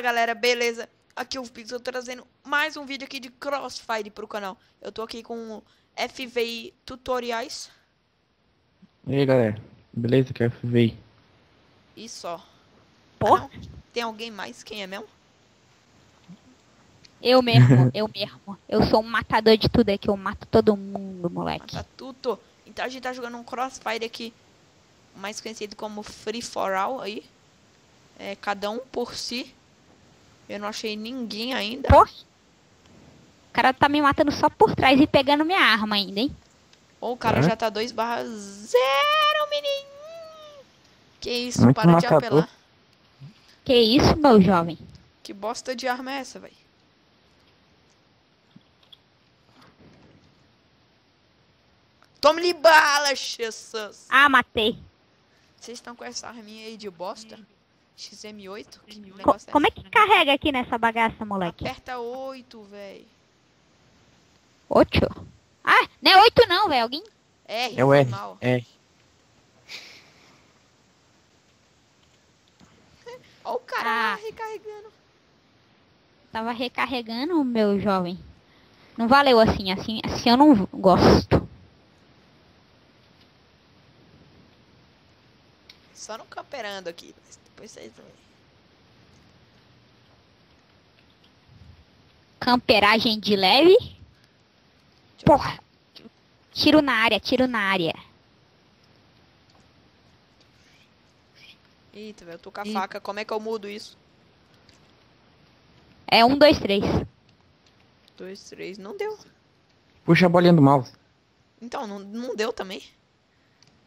Fala galera, beleza? Aqui é o Pix, eu tô trazendo mais um vídeo aqui de Crossfire pro canal. Eu tô aqui com o FVI Tutoriais. E aí galera, beleza? Que é FVI. E só. Pô? Tem alguém mais? Quem é mesmo? Eu mesmo, eu mesmo. Eu sou um matador de tudo aqui, eu mato todo mundo, moleque. Mata tudo. Então a gente tá jogando um Crossfire aqui, mais conhecido como Free For All aí. É, cada um por si. Eu não achei ninguém ainda. Poxa. O cara tá me matando só por trás e pegando minha arma ainda, hein? Ô, o cara já tá 2/0, menino. Que isso, muito para de apelar. Que isso, meu jovem? Que bosta de arma é essa, velho? Tome-lhe bala, Jesus. Ah, matei. Vocês estão com essa arminha aí de bosta? XM8? Que negócio é? Como é que carrega aqui nessa bagaça, moleque? Aperta 8, velho. 8? Ah, não é 8 não, velho. Alguém? R, é o R. É. Olha o cara lá recarregando. Tava recarregando, meu jovem. Não valeu assim, assim eu não gosto. Só não camperando aqui, mas depois vocês vão. Camperagem de leve? Porra! Tiro na área, tiro na área. Eita, velho, eu tô com a faca. Como é que eu mudo isso? É 1, 2, 3. 2, 3, não deu. Puxa a bolinha do mouse. Então, não deu também.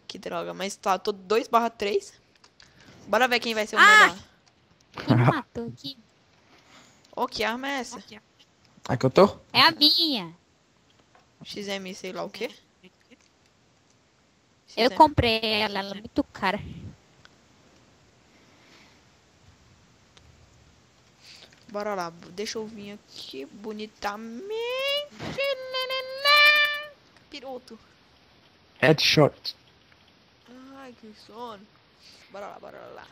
Que droga, mas tá, tô 2/3. Bora ver quem vai ser o melhor. Matou, que... Oh, que arma é essa? A que eu tô? É a minha. XM, sei lá o que. Eu comprei ela, ela é muito cara. Bora lá, deixa eu vir aqui bonitamente. Piroto. Headshot. Ai, que sono. Bora lá, bora lá.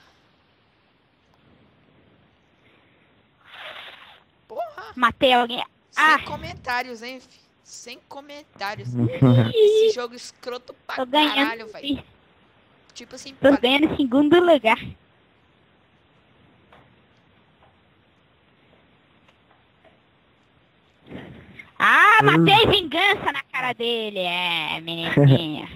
Porra. Matei alguém. Sem comentários, hein, filho. Sem comentários. Esse jogo escroto pra caralho, velho. Tipo assim... Tô ganhando em 2º lugar. Ah, matei vingança na cara dele. É, menininha.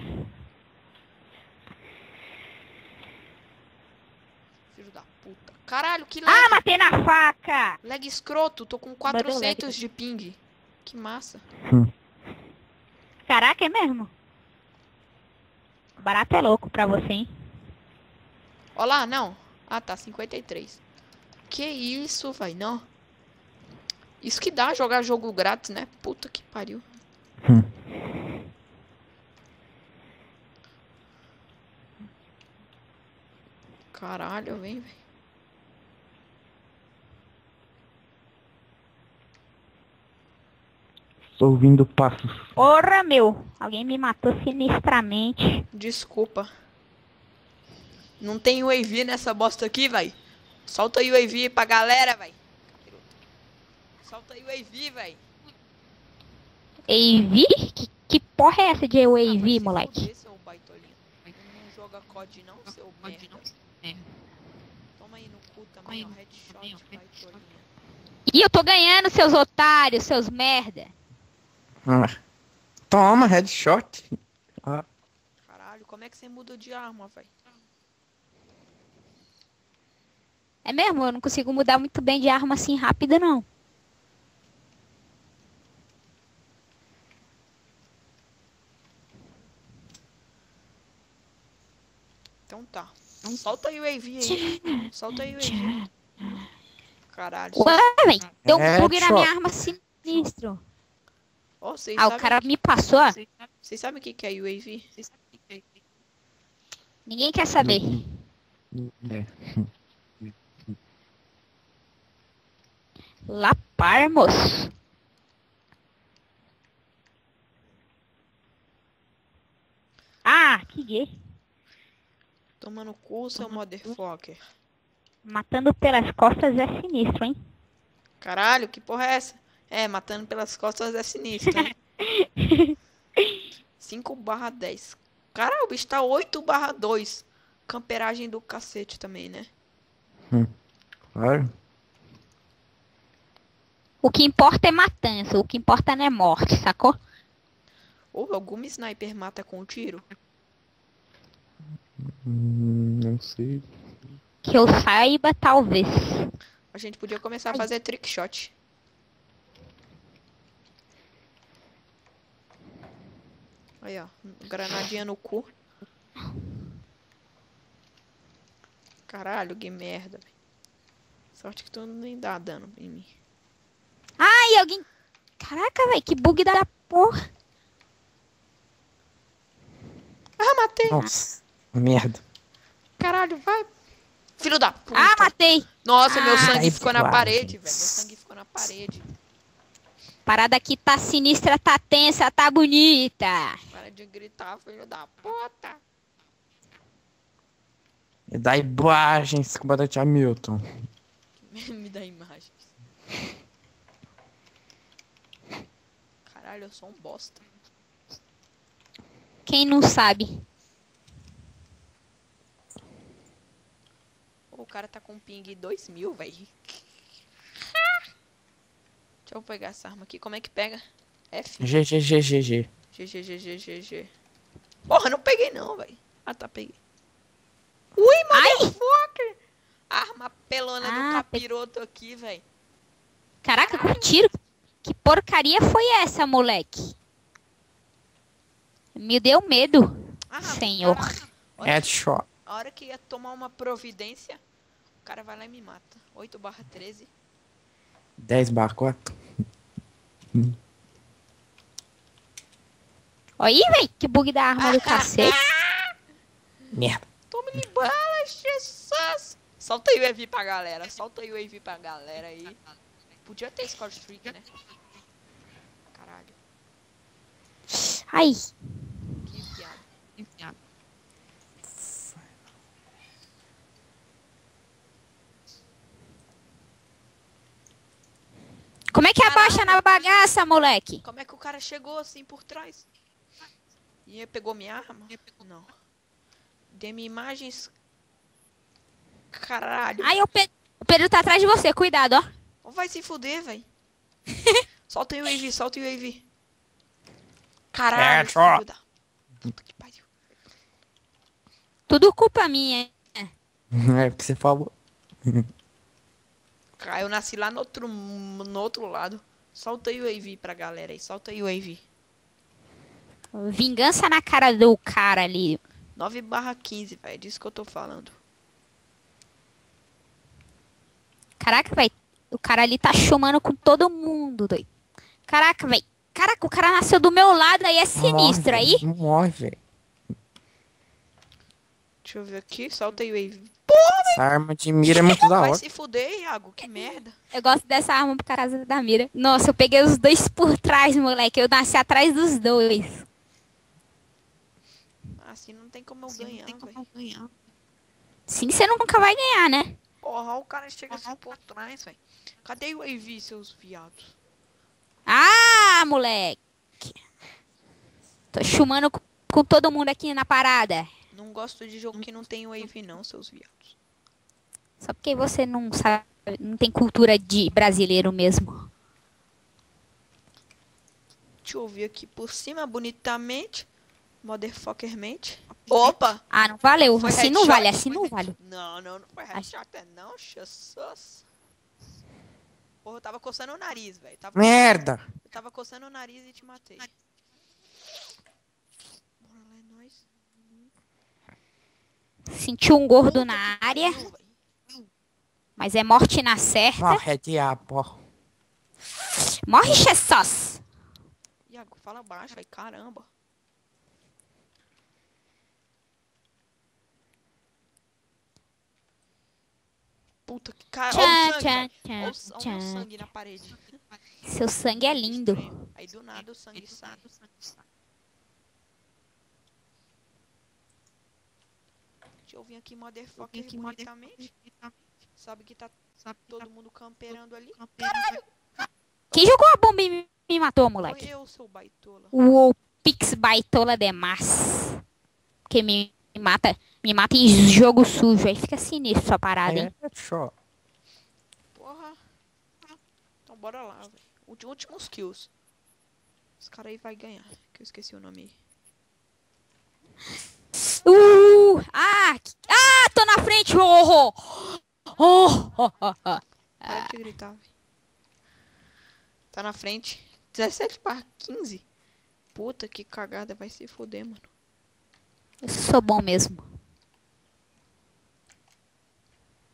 Caralho, que lag. Ah, matei na faca. Lag escroto, tô com 400 de ping. Que massa. Caraca, é mesmo? Barato é louco pra você, hein? Olha lá, não. Ah, tá, 53. Que isso, vai, não. Isso que dá jogar jogo grátis, né? Puta que pariu. Caralho, vem, velho. Estou ouvindo passos. Ora, meu. Alguém me matou sinistramente. Desculpa. Não tem UAV nessa bosta aqui, vai. Solta aí o UAV pra galera, vai. Solta aí o UAV, vai. UAV? Que porra é essa de UAV, moleque? Seu baitolinho. Não joga COD não, seu merda. Toma aí no cu também, ó. Headshot, baitolinho. Ih, eu tô ganhando, seus otários, seus merda. Toma, headshot. Caralho, como é que você mudou de arma, velho? É mesmo, eu não consigo mudar muito bem de arma assim rápida, não. Então tá. Solta aí o UAV aí. Solta aí o UAV. Caralho. Ué, velho, deu um bug na minha arma sinistro. Oh, ah, o cara me passou. Vocês sabem o que é UAV? Ninguém quer saber. Lapar, moço. Ah, que gay. Toma no cu, seu motherfucker. Matando pelas costas é sinistro, hein? Caralho, que porra é essa? É, matando pelas costas é sinistro, hein? 5/10. Caralho, o bicho tá 8/2. Camperagem do cacete também, né? Claro. O que importa é matança, o que importa não é morte, sacou? Ou algum sniper mata com um tiro? Não sei. Que eu saiba, talvez. A gente podia começar a fazer trickshot. Aí, ó. Granadinha no cu. Caralho, que merda. Sorte que tu nem dá dano em mim. Ai, alguém... Caraca, velho, que bug da porra. Ah, matei. Nossa, merda. Caralho, vai. Filho da puta. Ah, matei. Nossa, meu sangue ficou na parede, velho. Meu sangue ficou na parede. Parada aqui tá sinistra, tá tensa, tá bonita. Para de gritar, filho da puta. Me dá imagens, comandante Hamilton. Me dá imagens. Caralho, eu sou um bosta. Quem não sabe? Oh, o cara tá com ping 2000, velho. Deixa eu pegar essa arma aqui. Como é que pega? F? GGGGG. GGGGGG. Porra, não peguei não, velho. Ah, tá, peguei. Ui, motherfucker! Arma pelona do capiroto aqui, velho. Caraca, com tiro. Que porcaria foi essa, moleque? Me deu medo, senhor. Headshot. A hora que ia tomar uma providência, o cara vai lá e me mata. 8/13. 10/4. Aí, velho, que bug da arma do cacete. Merda. Tome-lhe bala, Jesus. Solta aí o UAV pra galera. Solta aí o UAV pra galera aí. Podia ter score streak, né? Caralho. Ai. Que piada. Que piada. Como é que abaixa na bagaça, moleque? Como é que o cara chegou assim por trás? E ele pegou minha arma? Não. Dê-me imagens. Caralho. Ai, o Pedro tá atrás de você, cuidado, ó. Vai se fuder, velho. Solta o UAV, solta o UAV. Caralho, filho da... Puta que pariu. Tudo culpa minha, hein? É, porque você falou. Cara, eu nasci lá no outro lado. Solta aí o UAV pra galera aí. Solta aí o UAV. Vingança na cara do cara ali. 9/15, velho. Disso que eu tô falando. Caraca, velho. O cara ali tá chumando com todo mundo, doido. Caraca, velho. Caraca, o cara nasceu do meu lado, aí é sinistro, morre, aí. Não morre, velho. Deixa eu ver aqui, solta aí o UAV. Porra, essa arma de mira é muito da hora. Vai se fuder, Iago, que merda. Eu gosto dessa arma por causa da mira. Nossa, eu peguei os dois por trás, moleque. Eu nasci atrás dos dois. Assim não tem como eu ganhar. Sim, você nunca vai ganhar, né? Porra, o cara chega assim por trás, velho. Cadê o UAV, seus viados? Ah, moleque. Tô chumando com todo mundo aqui na parada. Não gosto de jogo que não tem wave não, seus viados. Só porque você não sabe, não tem cultura de brasileiro mesmo. Deixa eu ver aqui por cima, bonitamente. Motherfuckermente. Opa! Ah, não valeu. Foi assim headshot, não vale, assim não vale. Não, não, não foi headshot não, Jesus. Porra, eu tava coçando o nariz, velho. Merda! Eu tava coçando o nariz e te matei. Bora lá, é nóis. Senti um gordo na área. Mas é morte na certa. Morre, é diabo. Morre, Jesus! Iago, fala baixo, velho. Caramba. Puta que caralho. Olha o sangue na parede. Seu sangue é lindo. Aí do nada o sangue sai. Deixa eu vir aqui, motherfucker, bonitamente. Sabe que tá todo mundo camperando ali. Caralho! Quem jogou a bomba e me matou, moleque? Foi eu, seu baitola. O Pix baitola demais. Que me mata em jogo sujo. Aí fica sinistro sua parada, hein? Porra. Então bora lá, velho. Últimos kills. Os caras aí vai ganhar. Que eu esqueci o nome aí. Tô na frente, Para de gritar, véio. Tá na frente. 17/15. Puta, que cagada. Vai se foder, mano. Eu sou bom mesmo.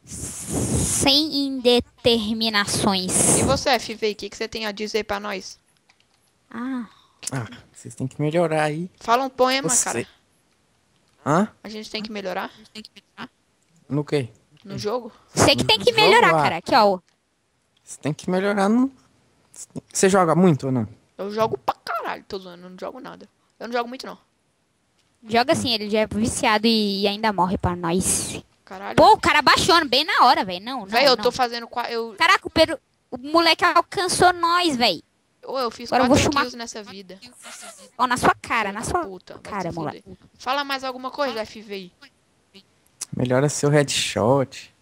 Sem indeterminações. E você, FVI, o que você tem a dizer pra nós? Vocês têm que melhorar aí. Fala um poema, cara. Hã? A gente tem que melhorar? No quê? No jogo? Você que tem que melhorar, cara. Aqui, ó. Você tem que melhorar no... Você joga muito ou não? Eu jogo pra caralho, tô zoando. Eu não jogo nada. Eu não jogo muito, não. Joga assim, ele já é viciado e ainda morre pra nós. Caralho. Pô, o cara baixou bem na hora, velho. Não, não, velho, eu tô fazendo... Caraca, o Pedro... O moleque alcançou nós, velho. Eu fiz 4 kills nessa vida. Ó, na sua cara, na sua puta, cara, moleque. Fala mais alguma coisa, FVI. Melhora seu headshot.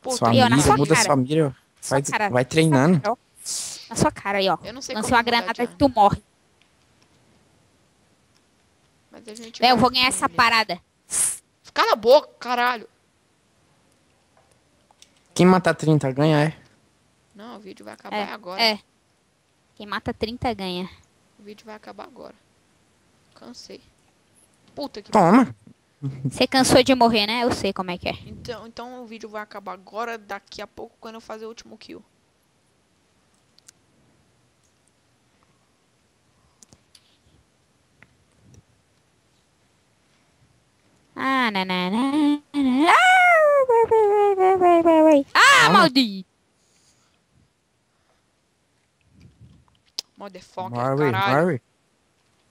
Puta, sua mira, na sua muda cara. Sua mira. Vai treinando. Na sua cara aí, ó. Eu não sei como a granada que tu morre. Mas a gente eu vou ganhar essa parada. Cala a boca, caralho. Quem matar 30 ganha, é? Não, o vídeo vai acabar agora. É. Quem mata 30 ganha. O vídeo vai acabar agora. Cansei. Puta que... Toma. Você cansou de morrer, né? Eu sei como é que é. Então o vídeo vai acabar agora, daqui a pouco, quando eu fazer o último kill. Maldito! Motherfucker, caralho.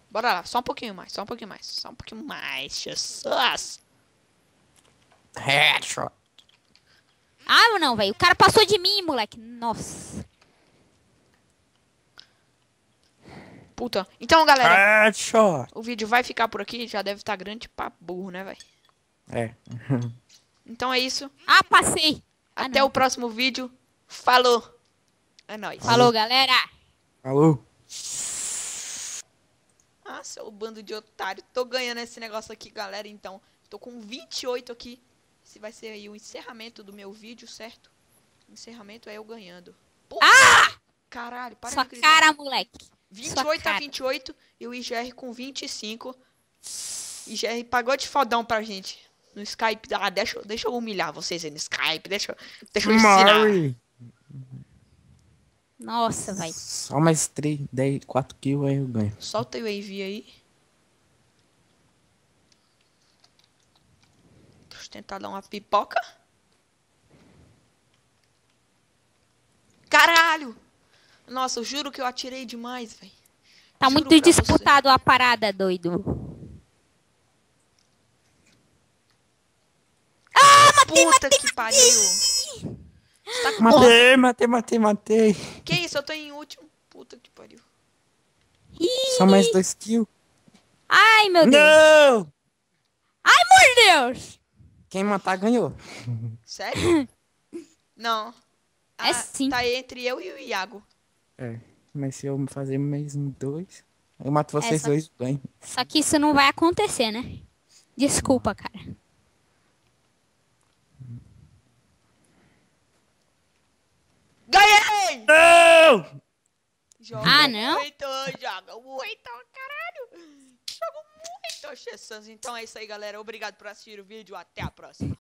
Bora lá, só um pouquinho mais, Jesus. Headshot. Ah, não, velho. O cara passou de mim, moleque. Nossa. Puta. Então, galera. Headshot. O vídeo vai ficar por aqui. Já deve estar grande pra burro, né, velho? É. Então é isso. Passei. Até o próximo vídeo. Falou. É nóis. Falou, galera. Alô? Seu bando de otário. Tô ganhando esse negócio aqui, galera, então. Tô com 28 aqui. Esse vai ser aí o encerramento do meu vídeo, certo? Encerramento é eu ganhando. Porra! Caralho, para de gritar. Sua cara, moleque. 28 a 28 e o IGR com 25. IGR pagou de fodão pra gente. No Skype. Deixa eu humilhar vocês aí no Skype. Deixa eu ensinar. Nossa, vai. Só mais 4 kills aí eu ganho. Solta o UAV aí. Deixa eu tentar dar uma pipoca. Caralho! Nossa, eu juro que eu atirei demais, velho. Tá muito disputado a parada, doido. Puta que pariu! Tá com matei. Que isso, eu tô em último. Puta que pariu. Só mais 2 kills. Ai, meu Deus. Não! Ai, meu Deus. Quem matar ganhou. Sério? Não. É sim. Tá entre eu e o Iago. É, mas se eu fazer mais 2, eu mato vocês dois e ganho. Só que isso não vai acontecer, né? Desculpa, cara. Ganhei! Não! Joga muito, joga muito, caralho! Joga muito, Jesus. Então é isso aí, galera. Obrigado por assistir o vídeo. Até a próxima.